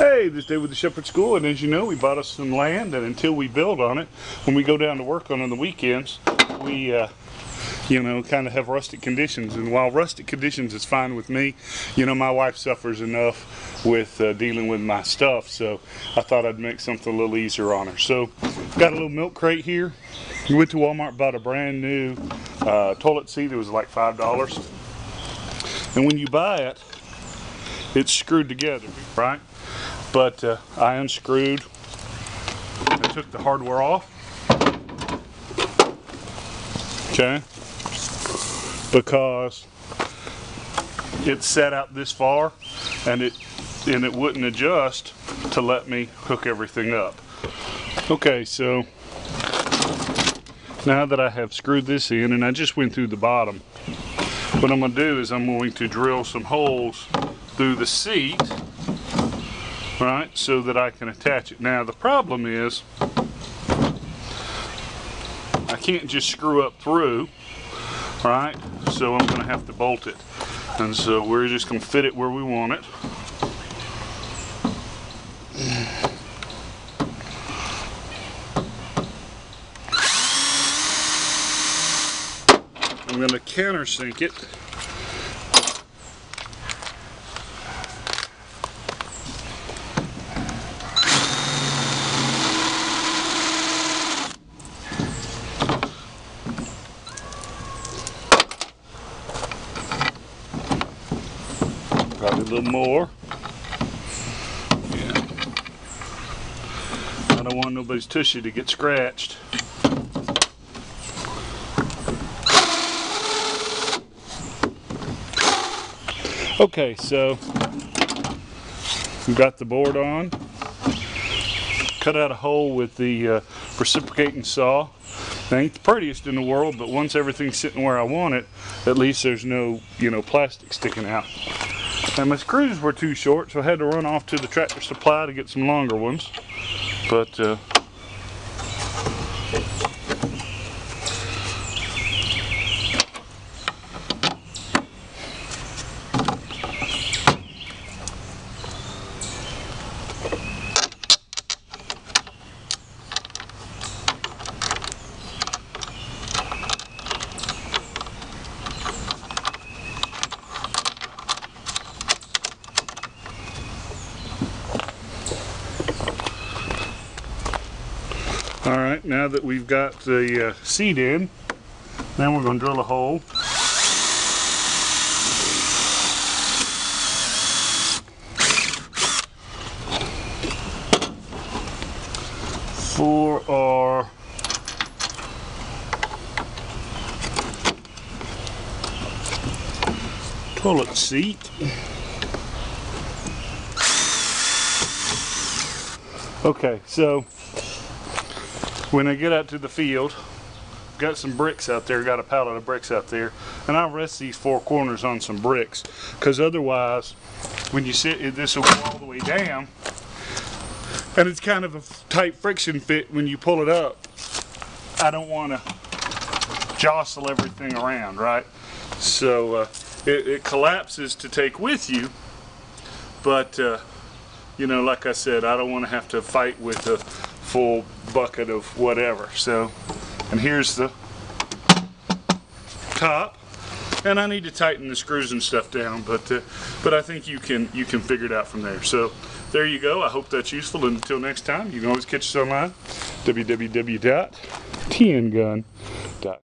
Hey, this is Dave with the Shepherd School, and as you know, we bought us some land, and until we build on it, when we go down to work on the weekends, we you know, kind of have rustic conditions. And while rustic conditions is fine with me, you know, my wife suffers enough with dealing with my stuff, so I thought I'd make something a little easier on her. So got a little milk crate here. We went to Walmart, bought a brand new toilet seat. It was like $5, and when you buy it, it's screwed together, right? But I unscrewed and took the hardware off. Okay, because it set out this far, and it wouldn't adjust to let me hook everything up. Okay, so now that I have screwed this in, and I just went through the bottom, what I'm going to do is I'm going to drill some holes through the seat, right, so that I can attach it. Now the problem is, I can't just screw up through, right? So I'm going to have to bolt it. And so we're just going to fit it where we want it. I'm going to countersink it. Probably a little more. Yeah. I don't want nobody's tushy to get scratched. Okay, so we've got the board on. Cut out a hole with the reciprocating saw. Ain't the prettiest in the world, but once everything's sitting where I want it, at least there's no, you know, plastic sticking out. And my screws were too short, so I had to run off to the Tractor Supply to get some longer ones. But all right, now that we've got the seat in, then we're going to drill a hole. For our toilet seat. Okay, so when I get out to the field, got some bricks out there, got a pallet of bricks out there, and I rest these four corners on some bricks, because otherwise, when you sit, this will go all the way down, and it's kind of a tight friction fit when you pull it up. I don't want to jostle everything around, right? So it collapses to take with you, but you know, like I said, I don't want to have to fight with a full bucket of whatever. So, and here's the top, and I need to tighten the screws and stuff down, but I think you can figure it out from there. So there you go. I hope that's useful, and until next time, you can always catch us online, www.tngun.com.